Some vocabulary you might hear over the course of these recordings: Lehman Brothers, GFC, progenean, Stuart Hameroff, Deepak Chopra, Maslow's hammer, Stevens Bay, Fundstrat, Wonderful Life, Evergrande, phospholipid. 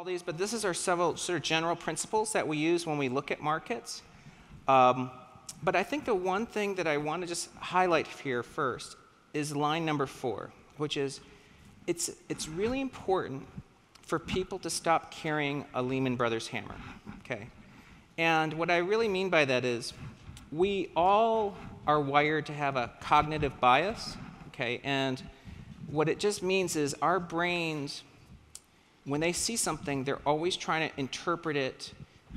all these, but this is our several sort of general principles that we use when we look at markets. But I think the one thing that I want to just highlight here first is line number 4, which is it's really important for people to stop carrying a Lehman Brothers hammer. Okay? And what I really mean by that is we all are wired to have a cognitive bias. Okay? And what it just means is our brains, when they see something, they're always trying to interpret it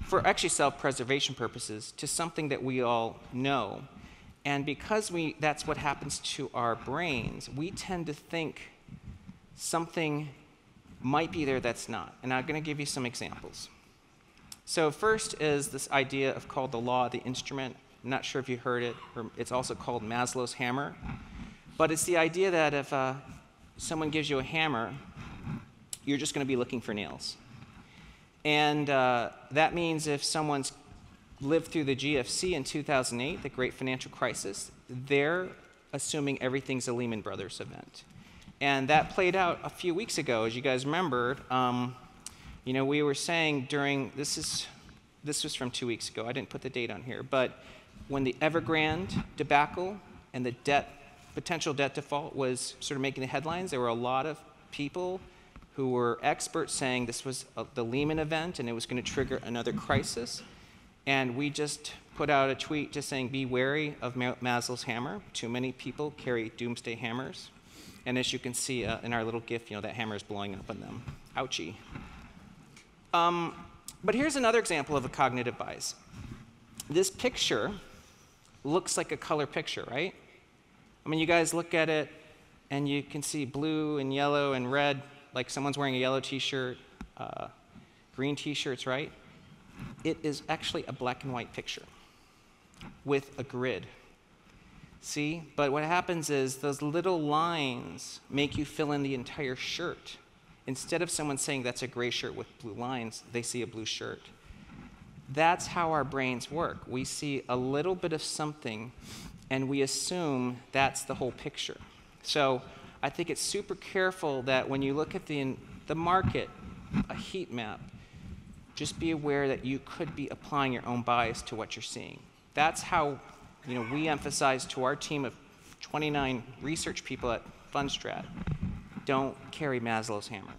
for actually self-preservation purposes to something that we all know. And because that's what happens to our brains, we tend to think something might be there that's not. And I'm going to give you some examples. So first is this idea of called the law of the instrument. I'm not sure if you heard it, or it's also called Maslow's hammer. But it's the idea that if someone gives you a hammer, you're just going to be looking for nails. And that means if someone's lived through the GFC in 2008, the great financial crisis, they're assuming everything's a Lehman Brothers event. And that played out a few weeks ago, as you guys remembered. You know, we were saying during, this was from 2 weeks ago, I didn't put the date on here, but when the Evergrande debacle and the potential debt default was sort of making the headlines, there were a lot of people who were experts saying this was the Lehman event and it was going to trigger another crisis. And we just put out a tweet just saying, be wary of Maslow's hammer. Too many people carry doomsday hammers. And as you can see in our little GIF, you know, that hammer is blowing up on them. Ouchie. But here's another example of a cognitive bias. This picture looks like a color picture, right? I mean, you guys look at it, and you can see blue and yellow and red. Like someone's wearing a yellow t-shirt, green t-shirts, right? It is actually a black and white picture with a grid. See? But what happens is those little lines make you fill in the entire shirt. Instead of someone saying that's a gray shirt with blue lines, they see a blue shirt. That's how our brains work. We see a little bit of something, and we assume that's the whole picture. So I think it's super careful that when you look at the market, a heat map, just be aware that you could be applying your own bias to what you're seeing. That's how, you know, we emphasize to our team of 29 research people at Fundstrat, don't carry Maslow's hammer.